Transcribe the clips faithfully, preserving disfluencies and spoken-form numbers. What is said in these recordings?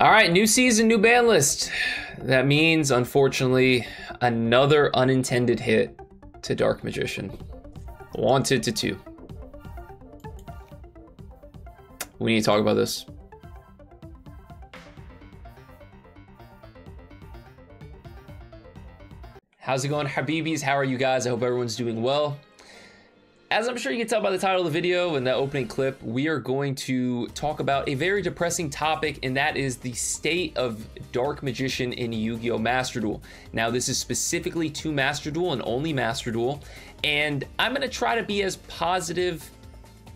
All right, new season, new ban list. That means, unfortunately, another unintended hit to Dark Magician. Wanted to two. We need to talk about this. How's it going, Habibis? How are you guys? I hope everyone's doing well. As I'm sure you can tell by the title of the video and that opening clip, we are going to talk about a very depressing topic, and that is the state of Dark Magician in Yu-Gi-Oh! Master Duel. Now, this is specifically to Master Duel and only Master Duel, and I'm going to try to be as positive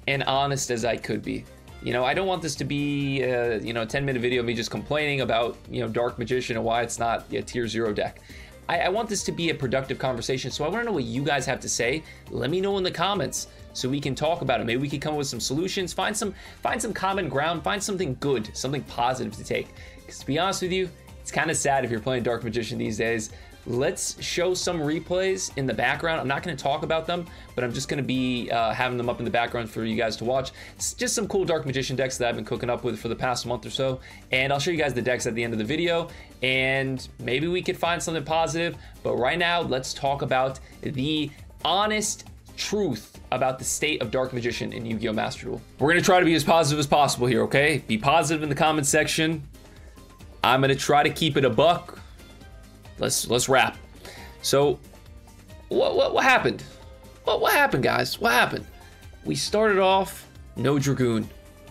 and honest as I could be. You know, I don't want this to be, uh, you know, a ten minute video of me just complaining about, you know, Dark Magician and why it's not a tier zero deck. I want this to be a productive conversation, so I want to know what you guys have to say. Let me know in the comments so we can talk about it. Maybe we can come up with some solutions, find some find some common ground, find something good, something positive to take. Because to be honest with you, it's kind of sad if you're playing Dark Magician these days. Let's show some replays in the background. I'm not going to talk about them, but I'm just going to be uh, having them up in the background for you guys to watch. It's just some cool Dark Magician decks that I've been cooking up with for the past month or so, and I'll show you guys the decks at the end of the video, and maybe we could find something positive. But right now, let's talk about the honest truth about the state of Dark Magician in Yu-Gi-Oh! Master Duel. We're going to try to be as positive as possible here, okay? Be positive in the comment section. I'm going to try to keep it a buck. Let's let's wrap. So, what what what happened? What what happened, guys? What happened? We started off no Dragoon,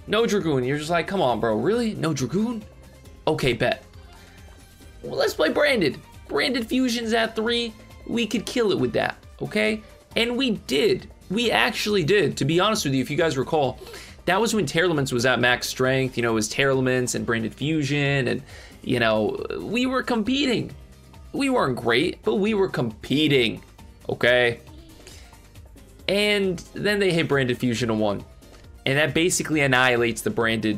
no Dragoon. You're just like, come on, bro, really? No Dragoon? Okay, bet. Well, let's play Branded. Branded Fusion's at three. We could kill it with that, okay? And we did. We actually did. To be honest with you, if you guys recall, that was when Tear Elements was at max strength. You know, it was Tear Elements and Branded Fusion, and you know, we were competing. We weren't great, but we were competing, okay? And then they hit Branded Fusion and won, and that basically annihilates the branded,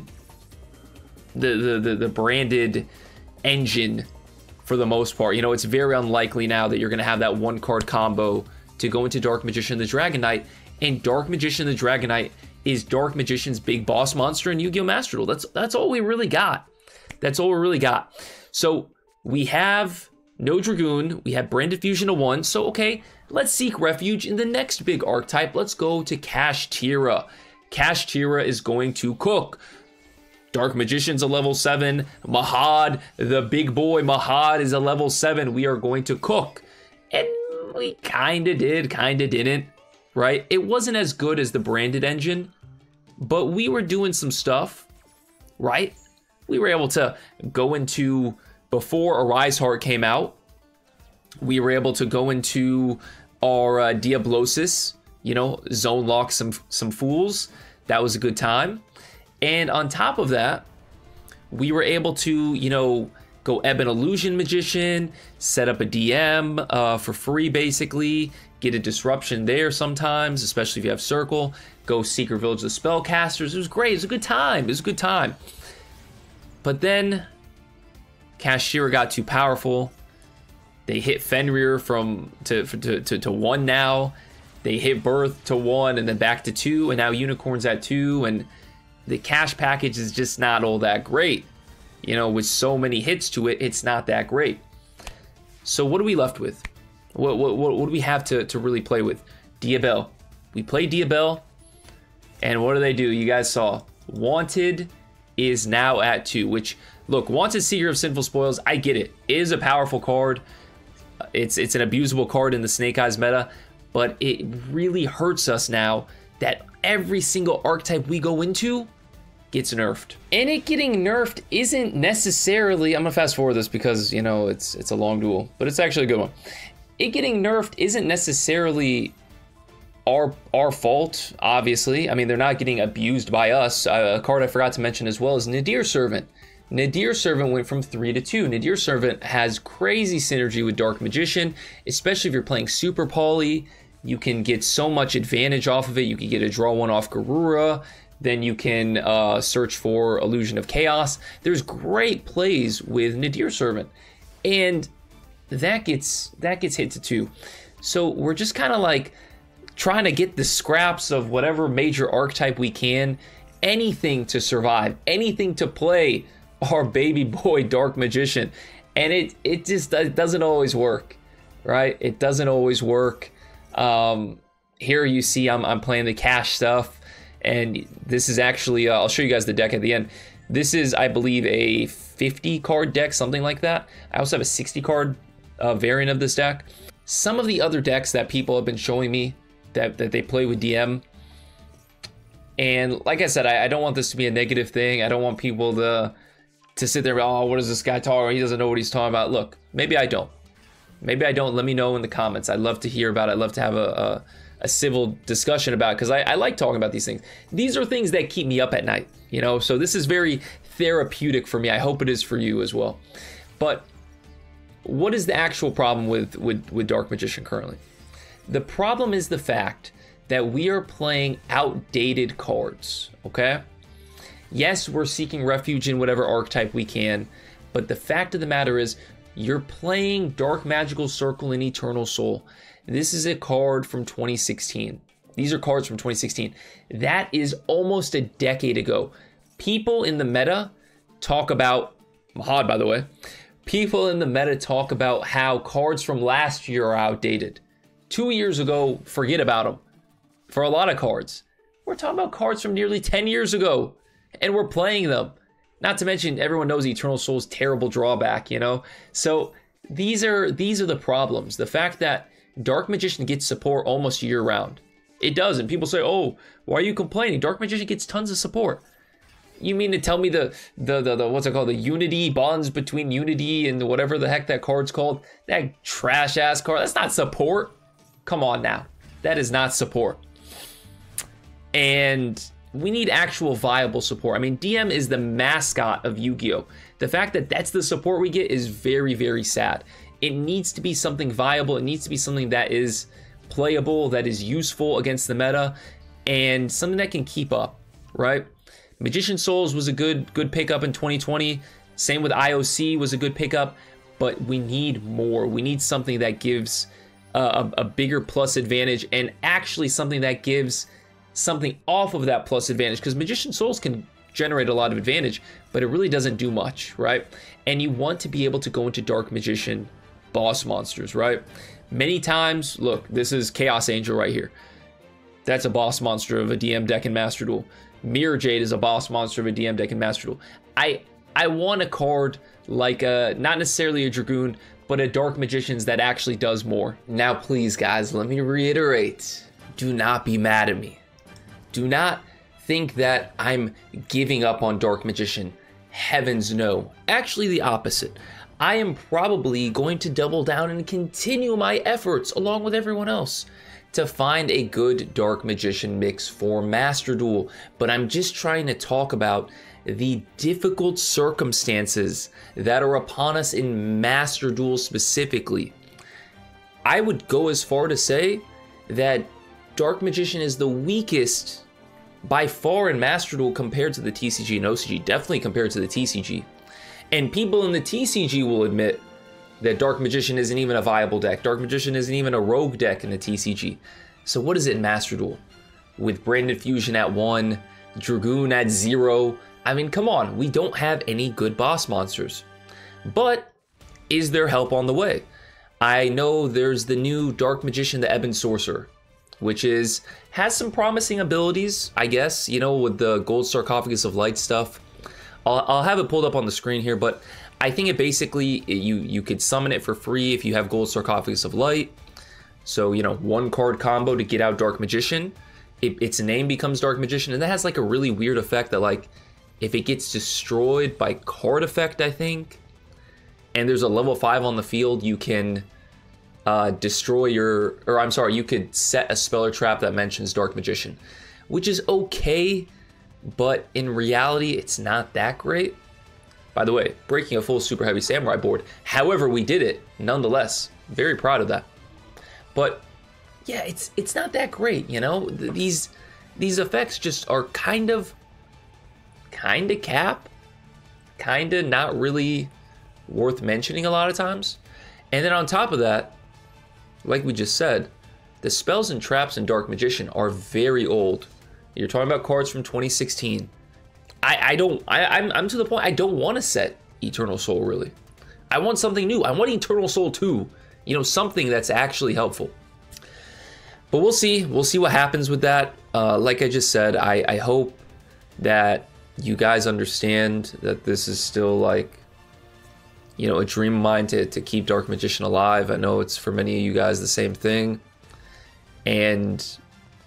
the the the, the branded engine for the most part. You know, it's very unlikely now that you're going to have that one card combo to go into Dark Magician the Dragon Knight, and Dark Magician the Dragon Knight is Dark Magician's big boss monster in Yu-Gi-Oh! Master Duel. That's that's all we really got. That's all we really got. So we have no Dragoon, we have Branded Fusion to one, so okay, let's seek refuge in the next big archetype. Let's go to Kash Tira. Kash Tira is going to cook. Dark Magician's a level seven. Mahad, the big boy Mahad, is a level seven. We are going to cook. And we kinda did, kinda didn't, right? It wasn't as good as the Branded engine, but we were doing some stuff, right? We were able to go into... Before Arise Heart came out, we were able to go into our uh, Diablosis, you know, zone lock some some fools. That was a good time. And on top of that, we were able to, you know, go Ebon Illusion Magician, set up a D M uh, for free, basically. Get a disruption there sometimes, especially if you have Circle. Go Secret Village of the Spellcasters. It was great. It was a good time. It was a good time. But then... Kash Tira got too powerful. They hit Fenrir from to, to, to, to one now. They hit Birth to one and then back to two, and now Unicorn's at two, and the cash package is just not all that great. You know, with so many hits to it, it's not that great. So what are we left with? What what, what, what do we have to, to really play with? Diabelle. We play Diabelle, and what do they do? You guys saw. Wanted is now at two, which... Look, Wanted Seer of Sinful Spoils, I get it. It is a powerful card. It's it's an abusable card in the Snake Eyes meta, but it really hurts us now that every single archetype we go into gets nerfed. And it getting nerfed isn't necessarily... I'm going to fast forward this because, you know, it's it's a long duel, but it's actually a good one. It getting nerfed isn't necessarily... Our, our fault, obviously. I mean, they're not getting abused by us. Uh, a card I forgot to mention as well is Nadir Servant. Nadir Servant went from three to two. Nadir Servant has crazy synergy with Dark Magician, especially if you're playing Super Poly. You can get so much advantage off of it. You can get a draw one off Garura. Then you can uh, search for Illusion of Chaos. There's great plays with Nadir Servant, and that gets that gets hit to two. So we're just kind of like trying to get the scraps of whatever major archetype we can, anything to survive, anything to play our baby boy Dark Magician, and it it just it doesn't always work, right? It doesn't always work. Um, here you see I'm, I'm playing the Kash stuff, and this is actually uh, I'll show you guys the deck at the end. This is, I believe, a fifty card deck, something like that. I also have a sixty card uh, variant of this deck. Some of the other decks that people have been showing me that, that they play with D M, and like I said, I, I don't want this to be a negative thing. I don't want people to to sit there, oh, what is this guy talking about? He doesn't know what he's talking about. Look, maybe I don't. Maybe I don't. Let me know in the comments. I'd love to hear about it. I'd love to have a, a, a civil discussion about it, because I, I like talking about these things. These are things that keep me up at night, you know? So this is very therapeutic for me. I hope it is for you as well. But what is the actual problem with, with, with Dark Magician currently? The problem is the fact that we are playing outdated cards, okay? Yes, we're seeking refuge in whatever archetype we can, but the fact of the matter is you're playing Dark Magical Circle and Eternal Soul. This is a card from twenty sixteen. These are cards from twenty sixteen. That is almost a decade ago. People in the meta talk about, Mahad by the way, people in the meta talk about how cards from last year are outdated. Two years ago, forget about them. For a lot of cards, we're talking about cards from nearly ten years ago, and we're playing them. Not to mention, everyone knows Eternal Soul's terrible drawback, you know? So these are these are the problems. The fact that Dark Magician gets support almost year-round. It does, and people say, oh, why are you complaining? Dark Magician gets tons of support. You mean to tell me the, the, the, the what's it called, the Unity, bonds between Unity and whatever the heck that card's called? That trash-ass card, that's not support. Come on now, that is not support. And we need actual viable support. I mean, D M is the mascot of Yu-Gi-Oh! The fact that that's the support we get is very, very sad. It needs to be something viable. It needs to be something that is playable, that is useful against the meta, and something that can keep up, right? Magician Souls was a good, good pickup in twenty twenty. Same with I O C was a good pickup, but we need more. We need something that gives a, a bigger plus advantage, and actually something that gives something off of that plus advantage, because Magician Souls can generate a lot of advantage, but it really doesn't do much, right? And you want to be able to go into Dark Magician boss monsters, right? Many times, look, this is Chaos Angel right here. That's a boss monster of a D M deck in Master Duel. Mirror Jade is a boss monster of a D M deck in Master Duel. I, I want a card like a, not necessarily a Dragoon, but a Dark Magician's that actually does more. Now, please, guys, let me reiterate, do not be mad at me. Do not think that I'm giving up on Dark Magician. Heavens no. Actually the opposite. I am probably going to double down and continue my efforts along with everyone else to find a good Dark Magician mix for Master Duel. But I'm just trying to talk about the difficult circumstances that are upon us in Master Duel specifically. I would go as far to say that Dark Magician is the weakest by far in Master Duel compared to the T C G and O C G, definitely compared to the T C G. And people in the T C G will admit that Dark Magician isn't even a viable deck. Dark Magician isn't even a rogue deck in the T C G. So what is it in Master Duel? With Branded Fusion at one, Dragoon at zero. I mean, come on, we don't have any good boss monsters. But is there help on the way? I know there's the new Dark Magician, the Ebon Sorcerer, which is, has some promising abilities, I guess, you know, with the Gold Sarcophagus of Light stuff. I'll, I'll have it pulled up on the screen here, but I think it basically, you, you could summon it for free if you have Gold Sarcophagus of Light. So, you know, one card combo to get out Dark Magician. It, its name becomes Dark Magician, and that has like a really weird effect that like, if it gets destroyed by card effect, I think, and there's a level five on the field, you can... Uh, destroy your, or I'm sorry, you could set a spell or trap that mentions Dark Magician, which is okay, but in reality, it's not that great. By the way, breaking a full Super Heavy Samurai board. However, we did it, nonetheless. Very proud of that. But yeah, it's it's not that great, you know? These these effects just are kind of, kind of cap, kind of not really worth mentioning a lot of times. And then on top of that, like we just said, the spells and traps in Dark Magician are very old. You're talking about cards from twenty sixteen. I, I don't, I, I'm, I'm to the point, I don't want to set Eternal Soul, really. I want something new. I want Eternal Soul two, you know, something that's actually helpful. But we'll see. We'll see what happens with that. Uh, like I just said, I, I hope that you guys understand that this is still, like, you know, a dream of mine to, to keep Dark Magician alive. I know it's for many of you guys the same thing. And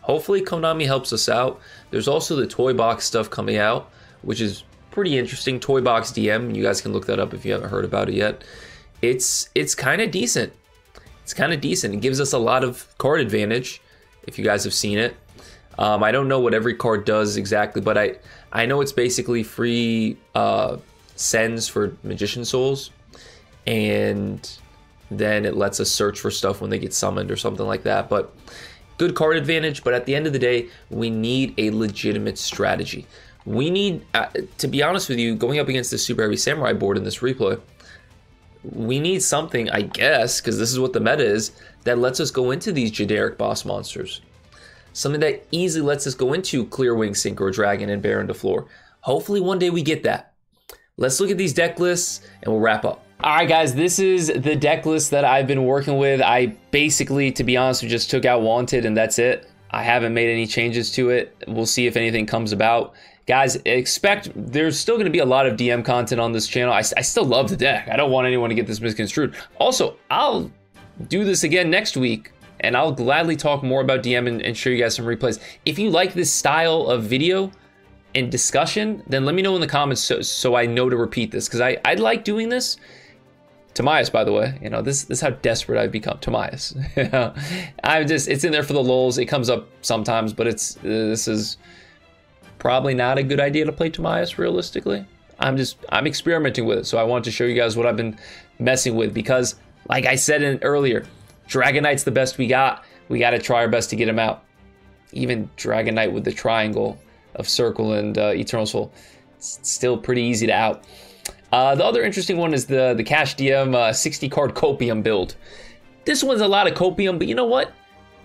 hopefully Konami helps us out. There's also the Toy Box stuff coming out, which is pretty interesting. Toy Box D M, you guys can look that up if you haven't heard about it yet. It's it's kind of decent. It's kind of decent. It gives us a lot of card advantage, if you guys have seen it. Um, I don't know what every card does exactly, but I, I know it's basically free uh, sends for Magician Souls. And then it lets us search for stuff when they get summoned or something like that. But good card advantage, but at the end of the day, we need a legitimate strategy. We need, uh, to be honest with you, going up against the Super Heavy Samurai board in this replay, we need something, I guess, because this is what the meta is, that lets us go into these generic boss monsters. Something that easily lets us go into Clear Wing, Synchro Dragon, and Baron DeFleur. Hopefully one day we get that. Let's look at these deck lists, and we'll wrap up. Alright guys, this is the deck list that I've been working with. I basically, to be honest, we just took out Wanted and that's it. I haven't made any changes to it. We'll see if anything comes about. Guys, expect there's still going to be a lot of D M content on this channel. I, I still love the deck. I don't want anyone to get this misconstrued. Also, I'll do this again next week and I'll gladly talk more about D M and, and show you guys some replays. If you like this style of video and discussion, then let me know in the comments so, so I know to repeat this, because I, I like doing this. Timaeus, by the way, you know, this, this is how desperate I've become. Timaeus. I'm just, it's in there for the lulz. It comes up sometimes, but it's, uh, this is probably not a good idea to play Timaeus realistically. I'm just, I'm experimenting with it. So I want to show you guys what I've been messing with, because like I said in earlier, Dragon Knight's the best we got. We got to try our best to get him out. Even Dragon Knight with the triangle of Circle and uh, Eternal Soul, it's still pretty easy to out. Uh, the other interesting one is the, the Kash D M uh, sixty card Copium build. This one's a lot of Copium, but you know what?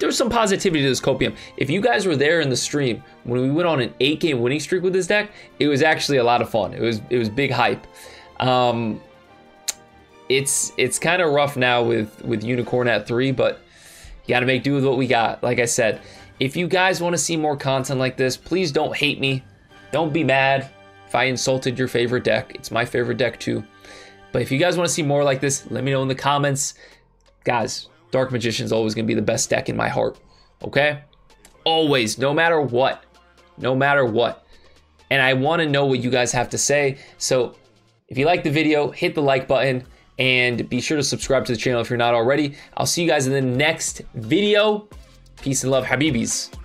There's some positivity to this Copium. If you guys were there in the stream, when we went on an eight game winning streak with this deck, it was actually a lot of fun. It was it was big hype. Um, it's it's kind of rough now with, with Unicorn at three, but you gotta make do with what we got. Like I said, if you guys want to see more content like this, please don't hate me. Don't be mad if I insulted your favorite deck. It's my favorite deck too. But if you guys want to see more like this, let me know in the comments. Guys, Dark Magician's always going to be the best deck in my heart. Okay? Always, no matter what. No matter what. And I want to know what you guys have to say. So if you like the video, hit the like button. And be sure to subscribe to the channel if you're not already. I'll see you guys in the next video. Peace and love, Habibis.